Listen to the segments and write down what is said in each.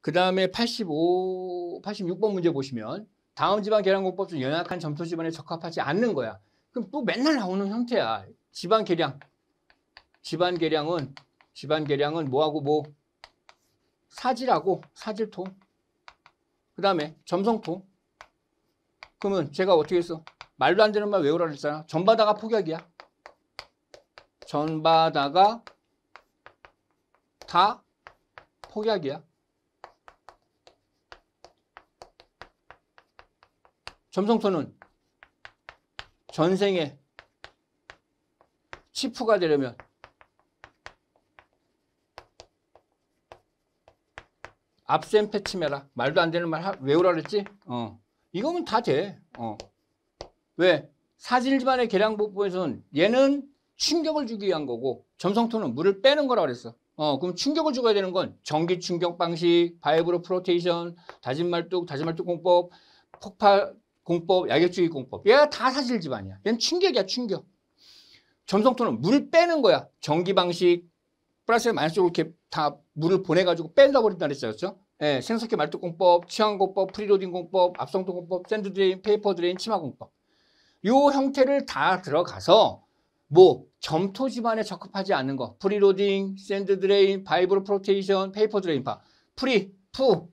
그 다음에 86번 문제 보시면 다음 지방 계량공법 중 연약한 점토 지방에 적합하지 않는 거야. 그럼 또 맨날 나오는 형태야. 지방 계량. 지방 계량은 뭐하고 뭐? 사질하고 사질통. 그 다음에 점성통. 그러면 제가 어떻게 했어? 말도 안 되는 말 외우라고 했잖아. 전바다가 폭약이야. 전바다가 다 폭약이야. 점성토는 전생에 치프가 되려면 압센 패치메라. 말도 안 되는 말 외우라 그랬지? 이거면 다 돼. 왜? 사질지반의 계량법에서는 얘는 충격을 주기 위한 거고 점성토는 물을 빼는 거라고 그랬어. 그럼 충격을 줘야 되는 건 전기 충격 방식, 바이브로 프로테이션, 다진말뚝 공법, 폭파 공법, 약액주기 공법. 얘가 다 사질지반이야. 얘는 충격이야, 충격. 점성토는 물을 빼는 거야. 전기 방식, 플러스 마이너스로 이렇게 다 물을 보내가지고 뺀다 버린다 그랬죠. 예, 생석회 말뚝 공법, 치환 공법, 프리로딩 공법, 압성통 공법, 샌드 드레인, 페이퍼 드레인, 치마 공법. 요 형태를 다 들어가서 뭐 점토 지반에 적합하지 않는 거. 프리로딩, 샌드 드레인, 바이브로 프로테이션, 페이퍼 드레인파. 프리, 푸,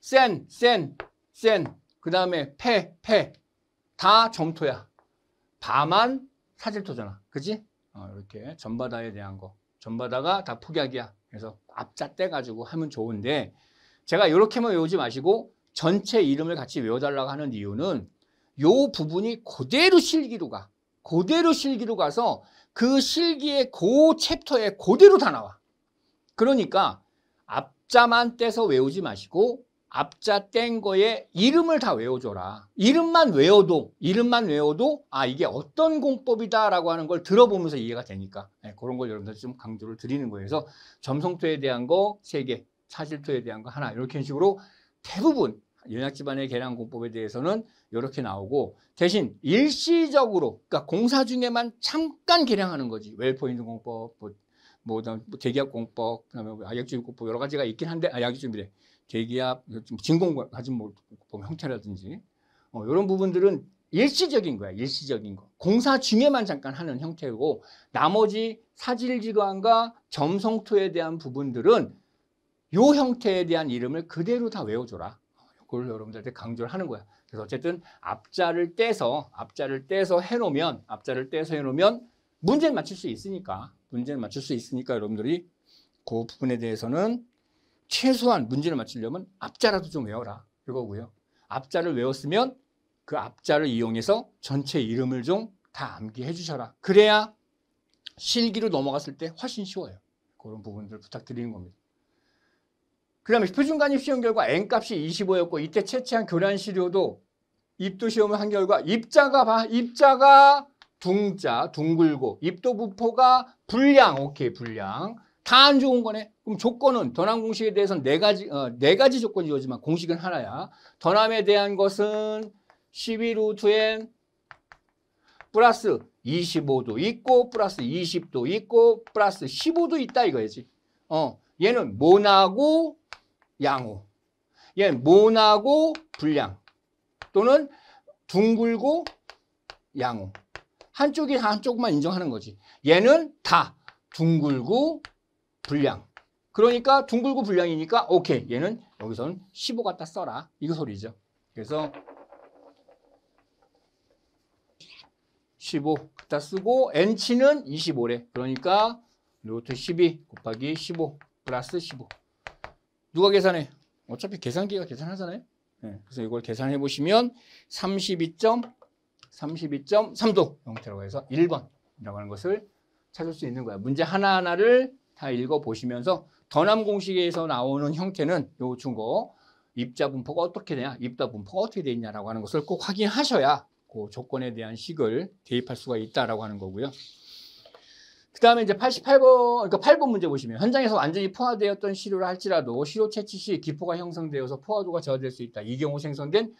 센. 그 다음에 패. 다 점토야. 바만 사질토잖아. 그치? 이렇게 전바다에 대한 거. 전바다가 다 폭약이야. 그래서 앞자 떼가지고 하면 좋은데 제가 이렇게만 외우지 마시고 전체 이름을 같이 외워달라고 하는 이유는 요 부분이 그대로 실기로 가서 그 실기의 그 챕터에 그대로 다 나와. 그러니까 앞자만 떼서 외우지 마시고 앞자 뗀 거에 이름을 다 외워줘라. 이름만 외워도 아 이게 어떤 공법이다라고 하는 걸 들어보면서 이해가 되니까 네, 그런 걸 여러분들 좀 강조를 드리는 거예요. 그래서 점성토에 대한 거 3개, 사질토에 대한 거 1, 이렇게 식으로 대부분 연약지반의 계량 공법에 대해서는 이렇게 나오고 대신 일시적으로 그러니까 공사 중에만 잠깐 계량하는 거지. 웰포인트 공법, 뭐 대기압 공법, 그다음에 약액주입 공법 여러 가지가 있긴 한데 약액주입이래. 대기압, 진공 가진 뭐 형태라든지 이런 부분들은 일시적인 거야. 일시적인 거. 공사 중에만 잠깐 하는 형태고 나머지 사질지관과 점성토에 대한 부분들은 요 형태에 대한 이름을 그대로 다 외워줘라. 그걸 여러분들한테 강조를 하는 거야. 그래서 어쨌든 앞자를 떼서 해놓으면 문제는 맞출 수 있으니까 여러분들이 그 부분에 대해서는 최소한 문제를 맞추려면 앞자라도 좀 외워라 이거고요. 앞자를 외웠으면 그 앞자를 이용해서 전체 이름을 좀 다 암기해 주셔라. 그래야 실기로 넘어갔을 때 훨씬 쉬워요. 그런 부분들 부탁드리는 겁니다. 그 다음에 표준간입 시험 결과 N값이 25였고 이때 채취한 교란 시료도 입도 시험을 한 결과 입자가 둥자, 둥글고 입도 부포가 불량, 오케이 불량. 다 안 좋은 거네. 그럼 조건은 던함 공식에 대해서는 네 가지 조건이 오지만 공식은 하나야. 던함에 대한 것은 12루트N 플러스 25도 있고 플러스 20도 있고 플러스 15도 있다 이거지. 얘는 모나고 양호. 얘는 모나고 불량 또는 둥글고 양호. 한쪽이 한쪽만 인정하는 거지. 얘는 다 둥글고 불량. 그러니까 둥글고 불량이니까 오케이. 얘는 여기서는 15 갖다 써라. 이거 소리죠. 그래서 15 갖다 쓰고 N치는 25래. 그러니까 루트 12 곱하기 15 플러스 15. 누가 계산해? 어차피 계산기가 계산하잖아요. 네. 그래서 이걸 계산해 보시면 32.3도 형태로 해서 1번이라고 하는 것을 찾을 수 있는 거야. 문제 하나하나를 다 읽어보시면서 던함 공식에서 나오는 형태는 요 중거 입자 분포가 어떻게 되냐, 입다 분포가 어떻게 되어 있냐라고 하는 것을 꼭 확인하셔야 그 조건에 대한 식을 대입할 수가 있다라고 하는 거고요. 그 다음에 이제 8번 문제 보시면 현장에서 완전히 포화되었던 시료를 할지라도 시료 채취 시 기포가 형성되어서 포화도가 저하될 수 있다. 이 경우 생성된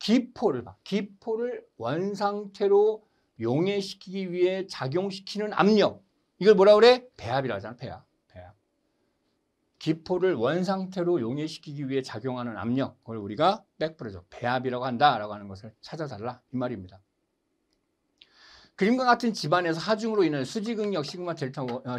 기포를 봐. 기포를 원상태로 용해시키기 위해 작용시키는 압력. 이걸 뭐라 그래? 배합이라고 하잖아. 배합. 기포를 원상태로 용해시키기 위해 작용하는 압력, 그걸 우리가 백프레저, 배압이라고 한다라고 하는 것을 찾아달라 이 말입니다. 그림과 같은 집안에서 하중으로 인해 수직응력 델타 시그마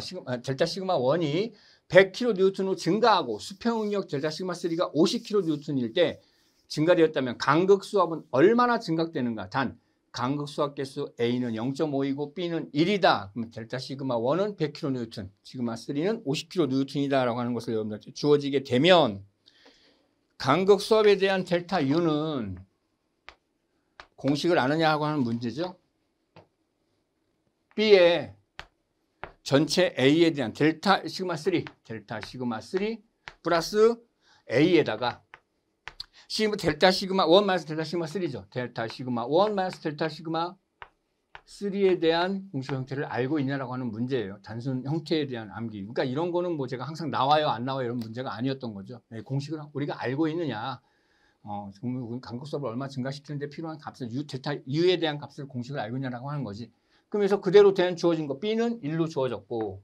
1이 100kN로 증가하고 수평응력 델타 시그마 3가 50kN일 때 증가되었다면 간극수압은 얼마나 증가되는가? 단 간극수압 개수 A는 0.5이고 B는 1이다. 그럼 델타 시그마 1은 100kN, 시그마 3는 50kN이다라고 하는 것을 여러분들께 주어지게 되면 간극수압에 대한 델타 U는 공식을 아느냐고 하는 문제죠. B의 전체 A에 대한 델타 시그마 3 플러스 A에다가 델타 시그마 1 마이너스 델타 시그마 3죠. 델타 시그마 1 마이너스 델타 시그마 3에 대한 공식 형태를 알고 있냐라고 하는 문제예요. 단순 형태에 대한 암기. 그러니까 이런 거는 뭐 제가 항상 나와요, 안 나와요 이런 문제가 아니었던 거죠. 공식을 우리가 알고 있느냐. 간극수압을 얼마 증가시키는데 필요한 값을 델타 U에 대한 값을 공식을 알고 있냐라고 하는 거지. 그래서 그대로 된 주어진 거 B는 1로 주어졌고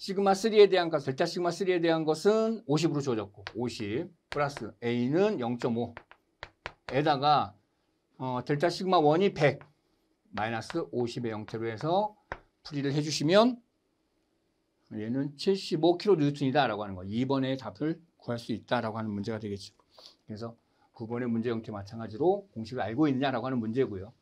시그마 3에 대한 값, 델타 시그마 3에 대한 것은 50으로 주어졌고 50 플러스 A는 0.5에다가 델타 시그마 1이 100 마이너스 50의 형태로 해서 풀이를 해주시면 얘는 75kN이다 라고 하는 거 2번의 답을 구할 수 있다라고 하는 문제가 되겠죠. 그래서 9번의 문제 형태 마찬가지로 공식을 알고 있느냐라고 하는 문제고요.